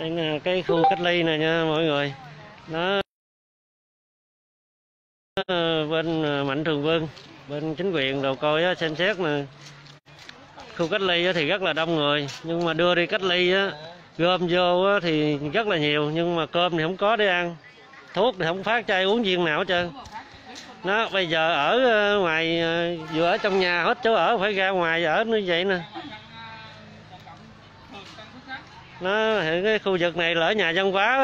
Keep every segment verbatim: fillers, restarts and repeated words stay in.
Đây cái khu cách ly này nha mọi người. Nó bên Mạnh Thường Vương, bên chính quyền đầu coi xem xét nè. Khu cách ly thì rất là đông người, nhưng mà đưa đi cách ly á, gom vô thì rất là nhiều, nhưng mà cơm thì không có để ăn, thuốc thì không phát cho ai uống viên nào hết trơn. Nó bây giờ ở ngoài, vừa ở trong nhà hết chỗ ở phải ra ngoài ở như vậy nè. Nó hiện cái khu vực này là ở nhà văn hóa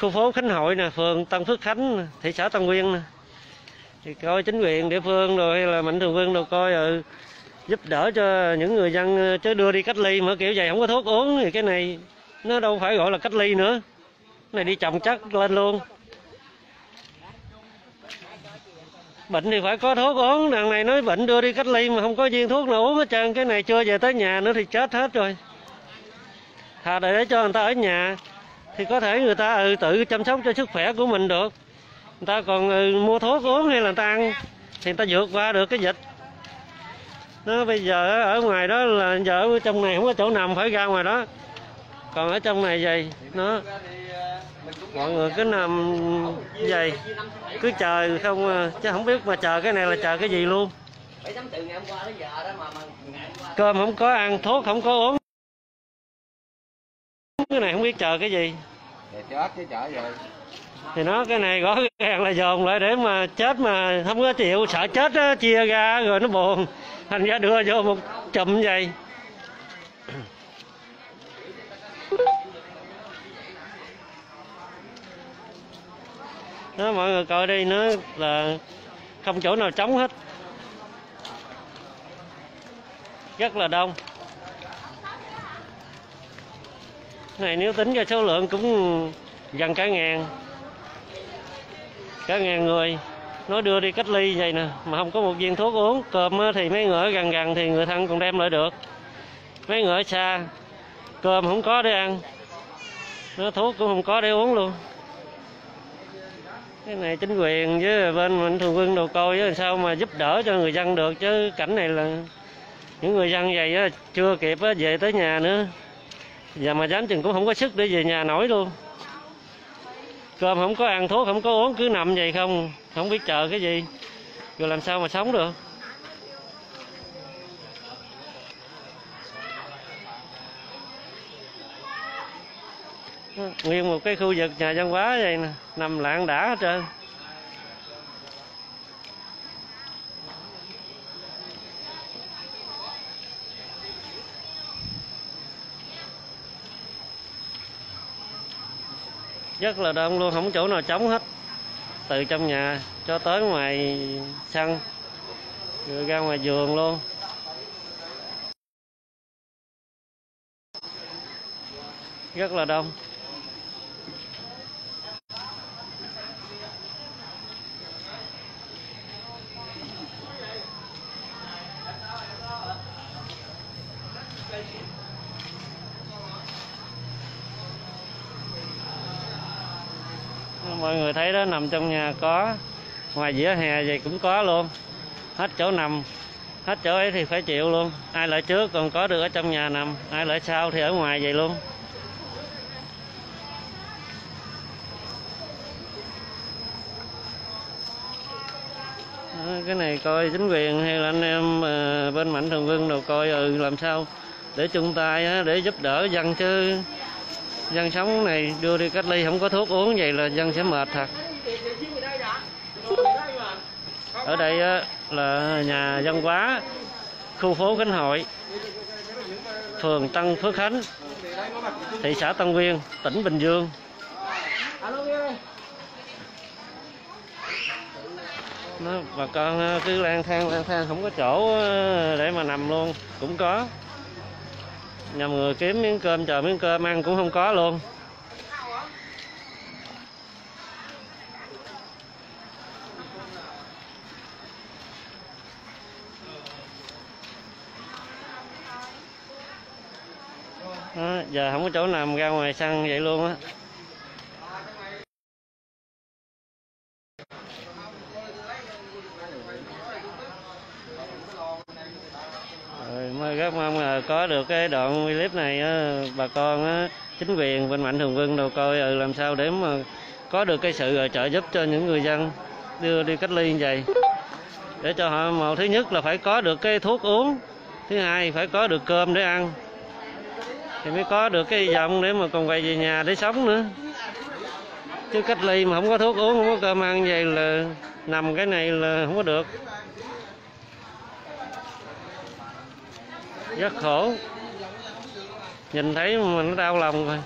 khu phố Khánh Hội nè, phường Tân Phước Khánh, thị xã Tân Uyên nè. Thì coi chính quyền địa phương rồi là Mạnh Thường Quân rồi coi ừ, giúp đỡ cho những người dân, chứ đưa đi cách ly mà kiểu vậy không có thuốc uống thì cái này nó đâu phải gọi là cách ly nữa. Cái này đi chồng chất lên luôn. Bệnh thì phải có thuốc uống, đằng này nói bệnh đưa đi cách ly mà không có viên thuốc nào uống hết trơn, cái này chưa về tới nhà nữa thì chết hết rồi. Thà để cho người ta ở nhà thì có thể người ta ừ, tự chăm sóc cho sức khỏe của mình được. Người ta còn ừ, mua thuốc uống hay là người ta ăn thì người ta vượt qua được cái dịch. Nó bây giờ ở ngoài đó là giờ ở trong này không có chỗ nằm phải ra ngoài đó. Còn ở trong này vậy nó mọi người cứ nằm vậy cứ chờ không chứ không biết mà chờ cái này là chờ cái gì luôn. Cơm không có ăn, thuốc không có uống. Cái này không biết chờ cái gì. Thì nó cái này rõ ràng là dồn lại để mà chết mà không có chịu, sợ chết đó, chia ra rồi nó buồn. Thành ra đưa vô một chùm vậy. Đó, mọi người coi đi, nó là không chỗ nào trống hết. Rất là đông. Này nếu tính ra số lượng cũng gần cả ngàn. Cả ngàn người. Nó đưa đi cách ly vậy nè, mà không có một viên thuốc uống. Cơm thì mấy người ở gần gần thì người thân còn đem lại được. Mấy người ở xa, cơm không có để ăn, nó thuốc cũng không có để uống luôn. Cái này chính quyền với bên Mạnh Thường Quân đồ coi làm sao mà giúp đỡ cho người dân được, chứ cảnh này là những người dân vậy chưa kịp về tới nhà nữa. Giờ mà dám chừng cũng không có sức để về nhà nổi luôn. Cơm không có ăn, thuốc không có uống, cứ nằm vậy không, không biết chờ cái gì, rồi làm sao mà sống được. Nguyên một cái khu vực nhà văn hóa vậy nè, nằm lạng đã hết trơn. Rất là đông luôn, không chỗ nào trống hết. Từ trong nhà cho tới ngoài sân, rồi ra ngoài vườn luôn. Rất là đông. Mọi người thấy đó, nằm trong nhà có, ngoài vỉa hè vậy cũng có luôn. Hết chỗ nằm, hết chỗ ấy thì phải chịu luôn. Ai lại trước còn có được ở trong nhà nằm, ai lại sau thì ở ngoài vậy luôn. Cái này coi chính quyền hay là anh em bên Mạnh Thường Quân đâu coi ừ, làm sao để chung tay để giúp đỡ dân, chứ dân sống này đưa đi cách ly không có thuốc uống vậy là dân sẽ mệt thật. Ở đây là nhà văn hóa khu phố Khánh Hội, phường Tân Phước Khánh, thị xã Tân Uyên, tỉnh Bình Dương. Nó bà con cứ lang thang lang thang không có chỗ để mà nằm luôn, cũng có nhằm người kiếm miếng cơm, chờ miếng cơm ăn cũng không có luôn. Đó, giờ không có chỗ nằm, ra ngoài sân vậy luôn á. rất mong là có được cái đoạn clip này á, bà con á, chính quyền bên Mạnh Thường Quân đâu coi ừ, làm sao để mà có được cái sự trợ giúp cho những người dân đưa đi cách ly như vậy, để cho họ một thứ nhất là phải có được cái thuốc uống, thứ hai phải có được cơm để ăn thì mới có được cái hy vọng để mà còn quay về nhà để sống nữa. Chứ cách ly mà không có thuốc uống, không có cơm ăn vậy là nằm cái này là không có được, rất khổ, nhìn thấy mình nó đau lòng rồi.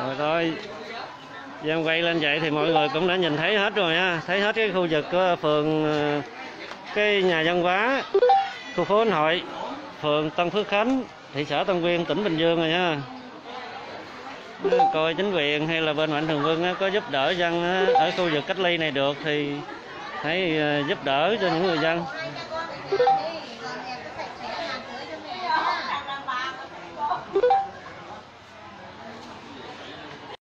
Rồi thôi, em quay lên vậy thì mọi người cũng đã nhìn thấy hết rồi nha, thấy hết cái khu vực của phường, cái nhà văn hóa, khu phố Khánh Hội, phường Tân Phước Khánh, thị xã Tân Uyên, tỉnh Bình Dương rồi nha. Coi chính quyền hay là bên Mạnh Thường Quân có giúp đỡ dân ở khu vực cách ly này được thì hãy giúp đỡ cho những người dân.